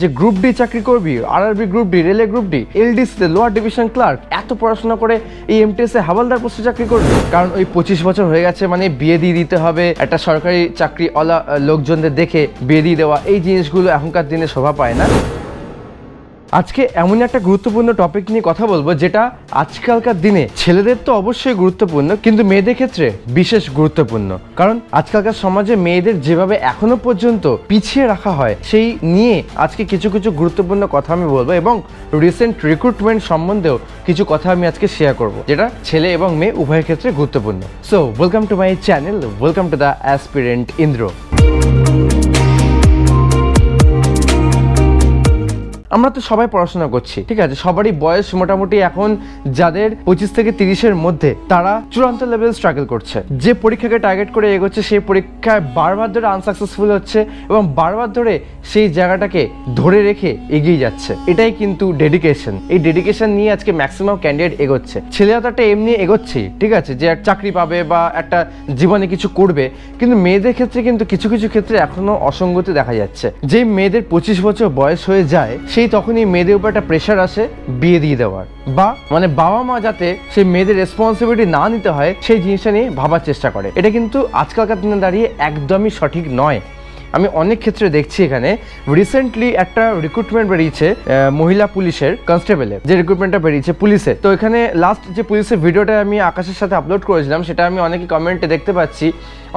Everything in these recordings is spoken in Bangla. যে গ্রুপ ডি চাকরি করবি, RRB group D, railway group D, এলডিসিতে লোয়ার ডিভিশন ক্লার্ক, এত পড়াশোনা করে এই এমটিএসে হাওয়ালদার পোস্টে চাকরি করবি? কারণ ওই 25 বছর হয়ে গেছে মানে বিয়ে দিয়ে দিতে হবে, একটা সরকারি চাকরিওয়ালা লোকজনদের দেখে বিয়ে দিয়ে দেওয়া, এই জিনিসগুলো এখনকার দিনে শোভা পায় না। আজকে এমন একটা গুরুত্বপূর্ণ টপিক নিয়ে কথা বলবো যেটা আজকালকার দিনে ছেলেদের তো অবশ্যই গুরুত্বপূর্ণ, কিন্তু মেয়েদের ক্ষেত্রে বিশেষ গুরুত্বপূর্ণ। কারণ আজকালকার সমাজে মেয়েদের যেভাবে এখনো পর্যন্ত পিছিয়ে রাখা হয় সেই নিয়ে আজকে কিছু কিছু গুরুত্বপূর্ণ কথা আমি বলবো, এবং রিসেন্ট রিক্রুটমেন্ট সম্বন্ধেও কিছু কথা আমি আজকে শেয়ার করব যেটা ছেলে এবং মেয়ে উভয়ের ক্ষেত্রে গুরুত্বপূর্ণ। So welcome to my channel, welcome to the aspirant Indra. আমরা তো সবাই পড়াশোনা করছি, ঠিক আছে, সবারই বয়স মোটামুটি এখন যাদের 25 থেকে 30-এর মধ্যে, তারা চূড়ান্ত লেভেল স্ট্রাগল করছে, যে পরীক্ষাকে টার্গেট করে এগোচ্ছে সেই পরীক্ষায় বারবার ধরে আনসাকসেসফুল হচ্ছে এবং বারবার ধরে সেই জায়গাটাকে ধরে রেখে এগিয়ে যাচ্ছে। এটাই কিন্তু ডেডিকেশন। এই ডেডিকেশন নিয়ে আজকে ম্যাক্সিমাম ক্যান্ডিডেট এগোচ্ছে। ছেলেরা তো একটা এমনি এগোচ্ছে, ঠিক আছে, যে চাকরি পাবে বা একটা জীবনে কিছু করবে, কিন্তু মেয়েদের ক্ষেত্রে কিন্তু কিছু কিছু ক্ষেত্রে এখনো অসঙ্গতি দেখা যাচ্ছে। যে মেয়েদের 25 বছর বয়স হয়ে যায় তখনই মেয়েদের উপর একটা প্রেশার আসে বিয়ে দিয়ে দেওয়ার, বা মানে বাবা মা যাতে সেই মেয়েদের রেসপন্সিবিলিটি না নিতে হয় সেই জিনিসটা নিয়ে ভাবার চেষ্টা করে। এটা কিন্তু আজকালকার দিনে দাঁড়িয়ে একদমই সঠিক নয়। আমি অনেক ক্ষেত্রে দেখছি, এখানে রিসেন্টলি একটা রিক্রুটমেন্ট বেরিয়েছে মহিলা পুলিশের কনস্টেবলের, যে রিক্রুটমেন্টটা বেরিয়েছে পুলিশে, তো এখানে লাস্ট যে পুলিশের ভিডিওটা আমি আকাশের সাথে আপলোড করেছিলাম সেটা আমি অনেকে কমেন্টে দেখতে পাচ্ছি,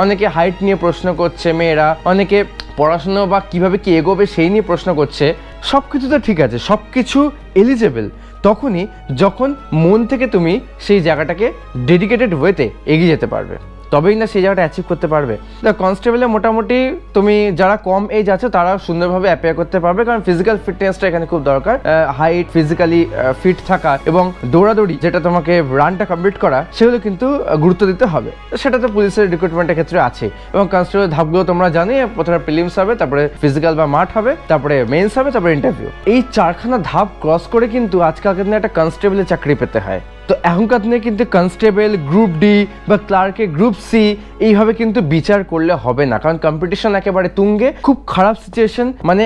অনেকে হাইট নিয়ে প্রশ্ন করছে মেয়েরা, অনেকে পড়াশুনো বা কীভাবে কী এগোবে সেই নিয়ে প্রশ্ন করছে। সব কিছু তো ঠিক আছে, সব কিছু এলিজেবল তখনই যখন মন থেকে তুমি সেই জায়গাটাকে ডেডিকেটেড ওয়েতে এগিয়ে যেতে পারবে, তবেই না সেই জায়গাটা অ্যাচিভ করতে পারবে। তো কনস্টেবলে মোটামুটি তুমি যারা কম এজ আছে তারা সুন্দরভাবে অ্যাপিয়ার করতে পারবে, কারণ ফিজিক্যাল ফিটনেসটা এখানে খুব দরকার। হাইট, ফিজিক্যালি ফিট থাকা এবং দৌড়াদৌড়ি, যেটা তোমাকে রানটা কমপ্লিট করা, সেগুলো কিন্তু গুরুত্ব দিতে হবে। সেটা তো পুলিশের রিক্রুটমেন্টের ক্ষেত্রে আছে, এবং কনস্টেবলের ধাপগুলো তোমরা জানি, প্রথমে প্রিলিমস হবে, তারপরে ফিজিক্যাল বা মাঠ হবে, তারপরে মেন্স হবে, তারপরে ইন্টারভিউ। এই চারখানা ধাপ ক্রস করে কিন্তু আজকালকার দিনে একটা কনস্টেবলের চাকরি পেতে হয়। তো এখনকার দিনে কিন্তু কনস্টেবল গ্রুপ ডি বা ক্লার্কে গ্রুপ সি এইভাবে কিন্তু বিচার করলে হবে না, কারণ কম্পিটিশন একেবারে তুঙ্গে, খুব খারাপ সিচুয়েশন। মানে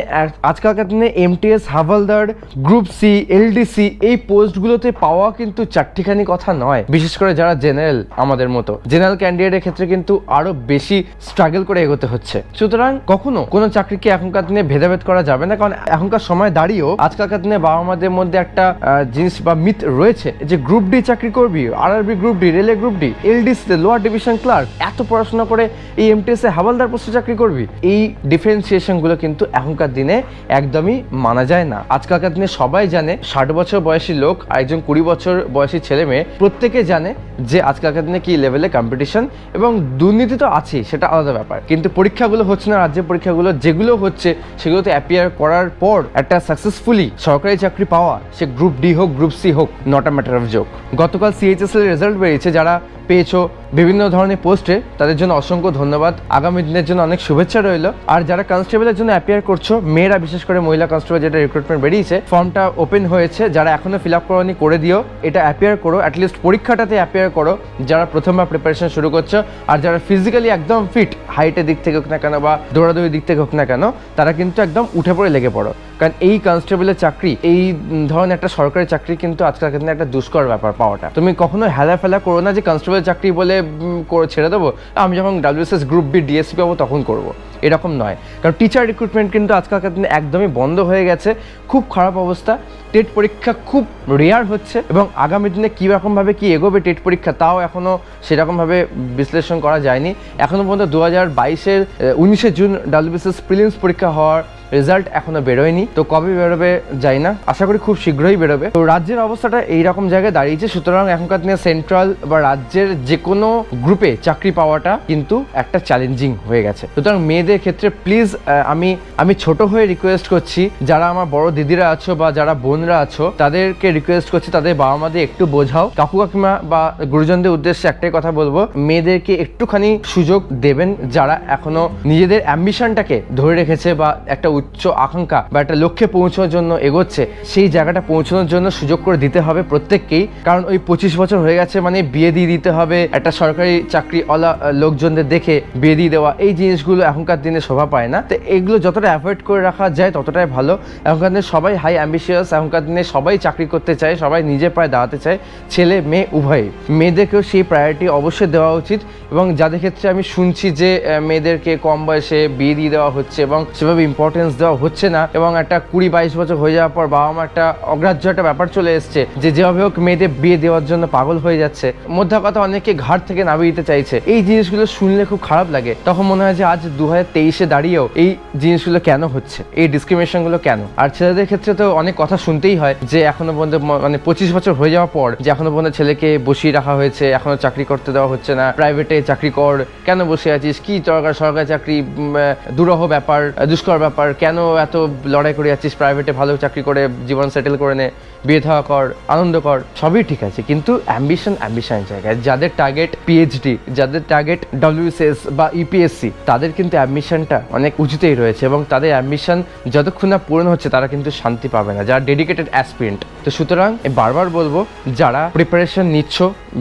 আজকালকার দিনে MTS havildar, group C, LDC এই পোস্টগুলোতে পাওয়া কিন্তু চারটিখানি কথা নয়। বিশেষ করে যারা জেনারেল, আমাদের মতো জেনারেল ক্যান্ডিডেটের ক্ষেত্রে কিন্তু আরো বেশি স্ট্রাগল করে এগোতে হচ্ছে। সুতরাং কখনো কোনো চাকরিকে এখনকার দিনে ভেদাভেদ করা যাবে না, কারণ এখনকার সময় দাঁড়িয়েও আজকালকার দিনে বাবা মাদের মধ্যে একটা জিনিস বা মিথ রয়েছে যে গ্রুপ ডি চাকরি করবি, RRB group D, railway group D, এলডিসিতে লোয়ার ডিভিশন ক্লার্ক, এত পড়াশোনা করে এই এমটিএসে হাওয়ালদার পোস্টে চাকরি করবি। এই ডিফারেন্সিয়েশনগুলো কিন্তু এখনকার দিনে একদমই মানা যায় না। আজকালকার দিনে সবাই জানে, 60 বছর বয়সী লোক আর একজন 20 বছর বয়সী ছেলে মেয়ে প্রত্যেকে জানে যে আজকালকার দিনে কি লেভেলে কম্পিটিশন, এবং দুর্নীতি তো আছেই, সেটা আলাদা ব্যাপার, কিন্তু পরীক্ষাগুলো হচ্ছে না, রাজ্যের পরীক্ষাগুলো যেগুলো হচ্ছে সেগুলোতে অ্যাপিয়ার করার পর একটা সাকসেসফুলি সরকারি চাকরি পাওয়া, সে গ্রুপ ডি হোক গ্রুপ সি হোক, not a matter of joke. গতকাল সিএইচএসএল এর রেজাল্ট বেরিয়েছে, যারা পেয়েছো বিভিন্ন ধরনের পোস্টে তাদের জন্য অসংখ্য ধন্যবাদ, আগামী দিনের জন্য অনেক শুভেচ্ছা রইল। আর যারা কনস্টেবলের জন্য অ্যাপিয়ার করছো, মেয়েরা, বিশেষ করে মহিলা কনস্টেবল যেটা রিক্রুটমেন্ট বেরিয়েছে, ফর্মটা ওপেন হয়েছে, যারা এখনো ফিল আপ করোনি করে দিও, এটা অ্যাপিয়ার করো, অ্যাটলিস্ট পরীক্ষাটাতে অ্যাপিয়ার করো যারা প্রথমবার প্রিপারেশন শুরু করছো। আর যারা ফিজিক্যালি একদম ফিট, হাইটের দিক থেকে হোক না কেন বা দৌড়াদৌড়ির দিক থেকে হোক না কেন, তারা কিন্তু একদম উঠে পড়ে লেগে পড়ো, কারণ এই কনস্টেবলের চাকরি, এই ধরনের একটা সরকারি চাকরি কিন্তু আজকাল কিন্তু একটা দুষ্কর ব্যাপার পাওয়াটা। তুমি কখনো হেলা ফেলা করো না যে কনস্টেবলের চাকরি বলে ছেড়ে দেবো, আমি যখন WBCS গ্রুপ বি ডিএসসি পাবো তখন করব, এরকম নয়। কারণ টিচার রিক্রুটমেন্ট কিন্তু আজকালকার দিনে একদমই বন্ধ হয়ে গেছে, খুব খারাপ অবস্থা। টেট পরীক্ষা খুব রেয়ার হচ্ছে, এবং আগামী দিনে কী রকমভাবে কী এগোবে টেট পরীক্ষা তাও এখনও সেরকমভাবে বিশ্লেষণ করা যায়নি। এখনও পর্যন্ত 2022-এর 19 জুন WBCS প্রিলিমস পরীক্ষা হওয়ার রেজাল্ট এখনো বেরোয়নি, তো কবে বেরোবে যাই না, আশা করি খুব শীঘ্রই বেরোবে। তো রাজ্যের অবস্থাটা এইরকম জায়গায় দাঁড়িয়েছে, সুতরাং এখনকার দিনে সেন্ট্রাল বা রাজ্যের যে কোনো গ্রুপে চাকরি পাওয়াটা কিন্তু একটা চ্যালেঞ্জিং হয়ে গেছে। সুতরাং মেয়েদের ক্ষেত্রে প্লিজ আমি ছোট হয়ে রিকোয়েস্ট করছি, যারা আমার বড় দিদিরা আছো বা যারা বোনরা আছো তাদেরকে রিকোয়েস্ট করছি, তাদের বাবা মাদের একটু বোঝাও। কাকু কাকিমা বা গুরুজনদের উদ্দেশ্যে একটাই কথা বলবো, মেয়েদেরকে একটুখানি সুযোগ দেবেন, যারা এখনো নিজেদের অ্যাম্বিশনটাকে ধরে রেখেছে বা একটা उच्च आकांक्षा বা একটা লক্ষ্যে পৌঁছানোর জন্য এগোচ্ছে সেই জায়গাটা পৌঁছানোর জন্য সুযোগ করে দিতে হবে প্রত্যেককেই। কারণ ওই 25 বছর হয়ে গেছে মানে বিয়ে দিয়ে দিতে হবে, একটা সরকারি চাকরিওয়ালা লোকজনদের দেখে বিয়ে দিয়ে দেওয়া, এই জিনিসগুলো এখনকার দিনে শোভা পায় না। তো এগুলো যতটা অ্যাভয়েড করে রাখা যায় ততটাই ভালো। এখনকার দিনে সবাই হাই অ্যাম্বিশিয়াস, এখনকার দিনে সবাই চাকরি করতে চায়, সবাই নিজে পায়ে দাঁড়াতে চায়, ছেলে মেয়ে উভয়ই। মেয়েদেরকেও সেই প্রায়োরিটি অবশ্যই দেওয়া উচিত এবং যাদের ক্ষেত্রে আমি শুনছি যে মেয়েদেরকে কম বয়সে বিয়ে দিয়ে দেওয়া হচ্ছে এবং সেভাবে ইম্পর্টেন্স দেওয়া হচ্ছে না এবং একটা 20-22 বছর হয়ে যাওয়ার পর বাবা মা একটা অগ্রাহ্য একটা ব্যাপার চলে এসছে যে যেভাবে হোক মেয়েদের বিয়ে দেওয়ার জন্য পাগল হয়ে যাচ্ছে, মধ্যে কথা অনেকে ঘাট থেকে নামিয়ে দিতে চাইছে। এই জিনিসগুলো শুনলে খুব খারাপ লাগে, তখন মনে হয় যে আজ 2023-এ দাঁড়িয়েও এই জিনিসগুলো কেন হচ্ছে, এই ডিসক্রিমিনেশনগুলো কেন। আর ছেলেদের ক্ষেত্রে তো অনেক কথা শুনতেই হয় যে এখনো পর্যন্ত মানে 25 বছর হয়ে যাওয়ার পর যে এখনো পর্যন্ত ছেলেকে বসিয়ে রাখা হয়েছে, এখনো চাকরি করতে দেওয়া হচ্ছে না, প্রাইভেটে চাকরি কর, কেন বসে আছিস, কি দরকার সরকারি চাকরি, দুরহ ব্যাপার, দুষ্কর ব্যাপার, কেন এত লড়াই করে যাচ্ছিস, প্রাইভেটে ভালো চাকরি করে জীবন সেটেল করে নে, বিয়ে থাওয়া কর, আনন্দ কর, সবই ঠিক আছে। কিন্তু অ্যাম্বিশন অ্যাম্বিশনের জায়গায় যাদের টার্গেট PhD, যাদের টার্গেট WBCS বা UPSC, তাদের কিন্তু অ্যাম্বিশনটা অনেক উঁচুতেই রয়েছে এবং তাদের অ্যাম্বিশন যতক্ষণ না পূরণ হচ্ছে তারা কিন্তু শান্তি পাবে না, যারা ডেডিকেটেড অ্যাসপিরেন্ট। তো সুতরাং বারবার বলবো যারা প্রিপারেশন নিচ্ছ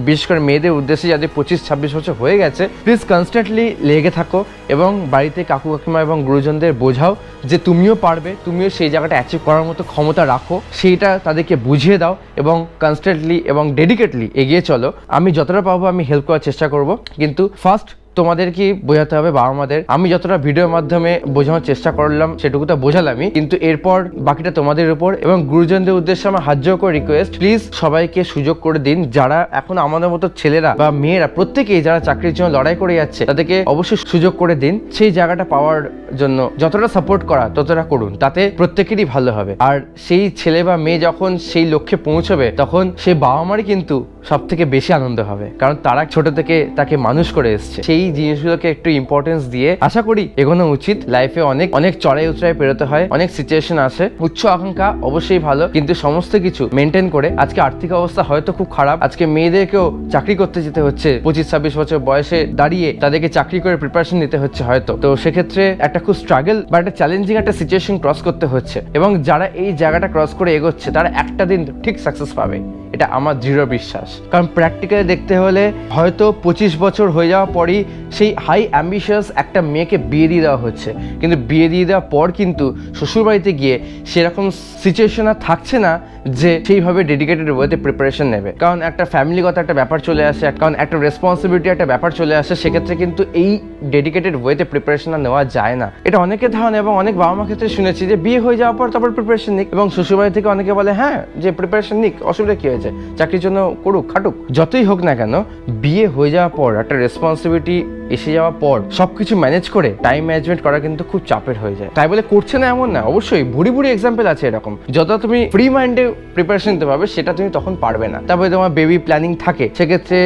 বিশেষ করে মেয়েদের উদ্দেশ্যে যাদের 25-26 বছর হয়ে গেছে, প্লিজ কনস্ট্যান্টলি লেগে থাকো এবং বাড়িতে কাকু কাকিমা এবং গুরুজনদের বোঝাও যে তুমিও পারবে, তুমিও সেই জায়গাটা অ্যাচিভ করার মতো ক্ষমতা রাখো, সেইটা তাদেরকে বুঝিয়ে দাও এবং কনস্ট্যান্টলি এবং ডেডিকেটলি এগিয়ে চলো। আমি যতটা পারবো আমি হেল্প করার চেষ্টা করব, কিন্তু ফার্স্ট তোমাদেরকেই বোঝাতে হবে বাবা মাদের। আমি যতটা ভিডিওর মাধ্যমে বোঝানোর চেষ্টা করলাম সেটুকু তো বোঝালামই, কিন্তু এরপর বাকিটা তোমাদের উপর। এবং গুরুজনদের উদ্দেশ্যে আমার হাত জোড় করে রিকোয়েস্ট, প্লিজ সবাইকে সুযোগ করে দিন। যারা এখন আমাদের মতো ছেলেরা বা মেয়েরা প্রত্যেকেই যারা চাকরির জন্য লড়াই করে যাচ্ছে তাদেরকে অবশ্যই সুযোগ করে দিন, সেই জায়গাটা পাওয়ার জন্য যতটা সাপোর্ট করা ততটা করুন, তাতে প্রত্যেকেরই ভালো হবে। আর সেই ছেলে বা মেয়ে যখন সেই লক্ষ্যে পৌঁছবে তখন সে বাবা মারই কিন্তু সব থেকে বেশি আনন্দ হবে, কারণ তারা ছোট থেকে তাকে মানুষ করে এসছে। সেই জিনিসগুলোকে একটু ইম্পর্টেন্স দিয়ে আশা করি এগোনো উচিত। লাইফে অনেক অনেক চড়াই উচড়াই পেরোতে হয়, অনেক সিচুয়েশন আসে। উচ্চ আকাঙ্ক্ষা অবশ্যই ভালো, কিন্তু সমস্ত কিছু মেনটেন করে। আজকে আর্থিক অবস্থা হয়তো খুব খারাপ, আজকে মেয়েদেরকেও চাকরি করতে যেতে হচ্ছে, 25-26 বছর বয়সে দাঁড়িয়ে তাদেরকে চাকরি করে প্রিপারেশন নিতে হচ্ছে হয়তো। তো সেক্ষেত্রে একটা খুব স্ট্রাগল বা একটা চ্যালেঞ্জিং একটা সিচুয়েশন ক্রস করতে হচ্ছে এবং যারা এই জায়গাটা ক্রস করে এগোচ্ছে তারা একটা দিন ঠিক সাকসেস পাবে, এটা আমার দৃঢ় বিশ্বাস। কারণ প্র্যাকটিক্যালি দেখতে হলে হয়তো 25 বছর হয়ে যাওয়ার পরই সেই হাই অ্যাম্বিশিয়াস একটা মেয়েকে বিয়ে দিয়ে দেওয়া হচ্ছে, কিন্তু বিয়ে দিয়ে দেওয়ার পর কিন্তু শ্বশুরবাড়িতে গিয়ে সেরকম সিচুয়েশন আর থাকছে না যে সেইভাবে ডেডিকেটেড ওয়েতে প্রিপারেশন নেবে, কারণ একটা ফ্যামিলিগত একটা ব্যাপার চলে আসে, কারণ একটা রেসপন্সিবিলিটি একটা ব্যাপার চলে আসে। সেক্ষেত্রে কিন্তু এই ডেডিকেটেড ওয়েতে প্রিপারেশন আর নেওয়া যায় না, এটা অনেকের ধারণা। এবং অনেক বাবা মার ক্ষেত্রে শুনেছি যে বিয়ে হয়ে যাওয়ার পর তারপর প্রিপারেশন নিক, এবং শ্বশুরবাড়ি থেকে অনেকে বলে হ্যাঁ যে প্রিপারেশন নিক, অসুবিধা কী হয়েছে, চাকরির জন্য করুক খাটুক। যতই হোক না কেন, বিয়ে হয়ে যাওয়ার পর একটা রেসপন্সিবিলিটি এসে যাওয়ার পর সবকিছু ম্যানেজ করে টাইম ম্যানেজমেন্ট করা কিন্তু খুব চাপের হয়ে যায়। তাই বলে করছে না এমন না, অবশ্যই ভুরি ভুরি এক্সাম্পল আছে এরকম। যত তুমি ফ্রি মাইন্ডে প্রিপারেশন নিতে পারবে সেটা তুমি তখন পারবে না। তারপরে তোমার বেবি প্ল্যানিং থাকে, সেক্ষেত্রে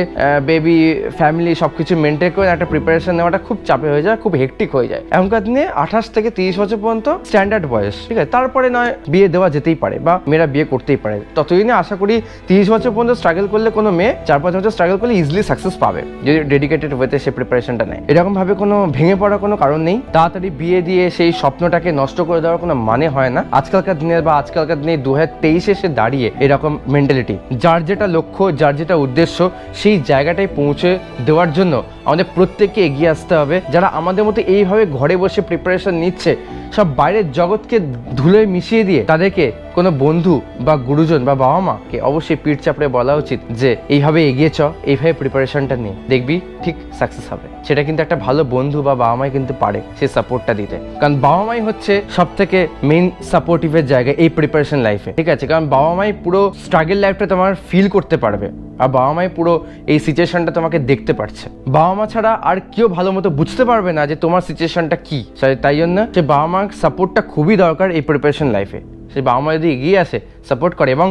বেবি ফ্যামিলি সবকিছু মেনটেন করে একটা প্রিপারেশন নেওয়াটা খুব চাপের হয়ে যায়, খুব হেক্টিক হয়ে যায়। এখনকার দিনে 28 থেকে 30 বছর পর্যন্ত স্ট্যান্ডার্ড বয়স, ঠিক আছে, তারপরে নয় বিয়ে দেওয়া যেতেই পারে বা মেয়েরা বিয়ে করতেই পারে। ততদিনে আশা করি 30 বছর পর্যন্ত স্ট্রাগল করলে কোনো মেয়ে 4-5 বছর স্ট্রাগল করলে ইজিলি সাকসেস পাবে যদি ডেডিকেটেড ওয়েতে সে প্রিপারেশন। এরকম ভাবে কোনো ভেঙে পড়ার কোনো কারণ নেই। তাড়াতাড়ি বিয়ে দিয়ে সেই স্বপ্নটাকে নষ্ট করে দেওয়ার কোনো মানে হয় না আজকালকার দিনে বা আজকালকার দিনে 2023-এ এসে দাঁড়িয়ে। এরকম মেন্টালিটি, যার যেটা লক্ষ্য, যার যেটা উদ্দেশ্য, সেই জায়গাটায় পৌঁছে দেওয়ার জন্য আমাদের প্রত্যেককে এগিয়ে আসতে হবে। যারা আমাদের মতো এইভাবে ঘরে বসে প্রিপারেশন নিচ্ছে, সব বাইরের জগৎকে ধুলোয় মিশিয়ে দিয়ে তাদেরকে কোনো বন্ধু বা গুরুজন বা বাবা মাকে অবশ্যই পিঠ চাপড়ে বলা উচিত যে এইভাবে এগিয়ে চ, এইভাবে প্রিপারেশনটা নিয়ে দেখবি ঠিক সাকসেস হবে। সেটা কিন্তু একটা ভালো বন্ধু বা বাবা মাই কিন্তু পারে সেই সাপোর্টটা দিতে, কারণ বাবা মাই হচ্ছে সব থেকে মেন সাপোর্টিভের জায়গা এই প্রিপারেশন লাইফে, ঠিক আছে। কারণ বাবা মাই পুরো স্ট্রাগল লাইফটা তোমার ফিল করতে পারবে আর বাবা মাই পুরো এই সিচুয়েশনটা তোমাকে দেখতে পারছে। বাবা মা ছাড়া আর কেউ ভালো মতো বুঝতে পারবে না যে তোমার সিচুয়েশনটা কি, তাই জন্য সে বাবা মার সাপোর্টটা খুবই দরকার এই প্রিপারেশন লাইফে। সেই বাবা মা যদি এগিয়ে আসে, সাপোর্ট করে, এবং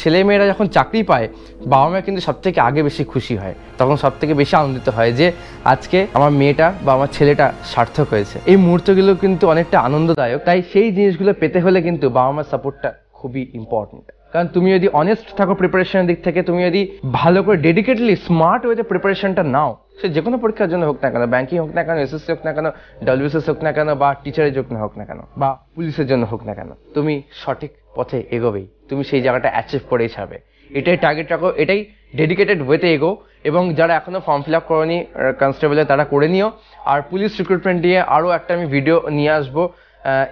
ছেলেমেয়েরা যখন চাকরি পায় বাবা মা কিন্তু সবথেকে আগে বেশি খুশি হয়, তখন সবথেকে বেশি আনন্দিত হয় যে আজকে আমার মেয়েটা বা আমার ছেলেটা সার্থক হয়েছে। এই মুহূর্তগুলো কিন্তু অনেকটা আনন্দদায়ক। তাই সেই জিনিসগুলো পেতে হলে কিন্তু বাবা মার সাপোর্টটা খুবই ইম্পর্টেন্ট। कारण तुम्हें यदि अनेस्ट थको प्रिपारेशन दिक थेके तुम्हें यदि भालो करे डेडिकेटली स्मार्ट वेते प्रिपारेशनटा नाओ से जे कोनो परीक्षार जोन्नो होक ना केन बैंकिंग होक ना केन एसएससी होक ना केन डब्ल्यूबीसीएस होक ना केन बा टीचारेर जोन्नो होक ना केन बा पुलिशेर जोन्नो होक ना केन तुमी सठिक पथे एगोबेई तुमी सेई जायगाटा अचिव करेई छाड़बे এটাই টার্গেট রাখো, এটাই ডেডিকেটেড ওয়েতে এগো। এবং যারা এখনো ফর্ম ফিল আপ করোনি কনস্টেবলে তারা করে নিও। আর পুলিশ রিক্রুটমেন্ট নিয়ে আরও একটা আমি ভিডিও নিয়ে আসবো,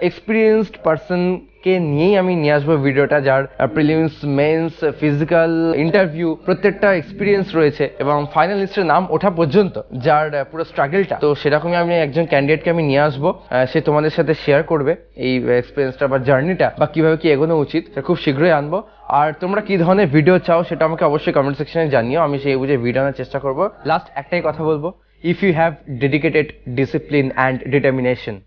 এক্সপিরিয়েন্সড পার্সনকে নিয়েই আমি নিয়ে আসবো ভিডিওটা, যার প্রিলিমস মেন্স ফিজিক্যাল ইন্টারভিউ প্রত্যেকটা এক্সপিরিয়েন্স রয়েছে এবং ফাইনাল লিস্টের নাম ওঠা পর্যন্ত যার পুরো স্ট্রাগলটা। তো সেরকমই আমি একজন ক্যান্ডিডেটকে আমি নিয়ে আসবো, সে তোমাদের সাথে শেয়ার করবে এই এক্সপিরিয়েন্সটা বা জার্নিটা বা কীভাবে কী এগোনো উচিত, সেটা খুব শীঘ্রই আনবো। আর তোমরা কি ধরনের ভিডিও চাও সেটা আমাকে অবশ্যই কমেন্ট সেকশনে জানিও, আমি সেই বুঝে ভিডিও আনার চেষ্টা করবো। লাস্ট একটাই কথা বলবো, if you have dedicated discipline and determination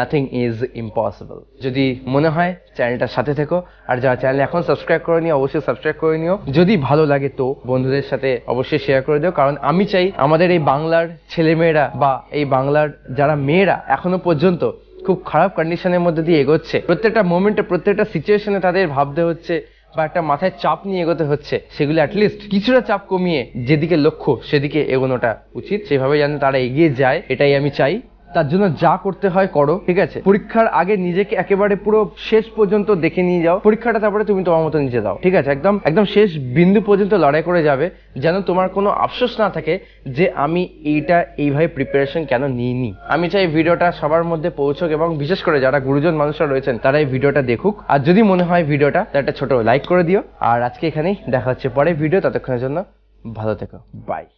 Nothing is impossible। যদি মনে হয় চ্যানেলটার সাথে থেকো, আর যারা চ্যানেল এখন সাবস্ক্রাইব করে নিও অবশ্যই সাবস্ক্রাইব করে নিও। যদি ভালো লাগে তো বন্ধুদের সাথে অবশ্যই শেয়ার করে দিও, কারণ আমি চাই আমাদের এই বাংলার ছেলেমেয়েরা বা এই বাংলার যারা মেয়েরা এখনো পর্যন্ত খুব খারাপ কন্ডিশনের মধ্যে দিয়ে এগোচ্ছে, প্রত্যেকটা মোমেন্টে প্রত্যেকটা সিচুয়েশনে তাদের ভাবতে হচ্ছে বা একটা মাথায় চাপ নিয়ে এগোতে হচ্ছে, সেগুলো অ্যাটলিস্ট কিছুটা চাপ কমিয়ে যেদিকে লক্ষ্য সেদিকে এগোনোটা উচিত, সেভাবে যেন তারা এগিয়ে যায় এটাই আমি চাই। তার জন্য যা করতে হয় করো, ঠিক আছে? পরীক্ষার আগে নিজেকে একেবারে পুরো শেষ পর্যন্ত দেখে নিয়ে যাও, পরীক্ষাটা তারপরে তুমি তোমার মতো নিচে দাও, ঠিক আছে? একদম একদম শেষ বিন্দু পর্যন্ত লড়াই করে যাবে, যেন তোমার কোনো আফসোস না থাকে যে আমি এইটা এইভাবে প্রিপারেশন কেন নিইনি। আমি চাই ভিডিওটা সবার মধ্যে পৌঁছুক এবং বিশেষ করে যারা গুরুজন মানুষরা রয়েছেন তারা এই ভিডিওটা দেখুক। আর যদি মনে হয় ভিডিওটা, তাহলে একটা ছোট লাইক করে দিও। আর আজকে এখানেই দেখা হচ্ছে পরে ভিডিও, ততক্ষণের জন্য ভালো থেকো, বাই।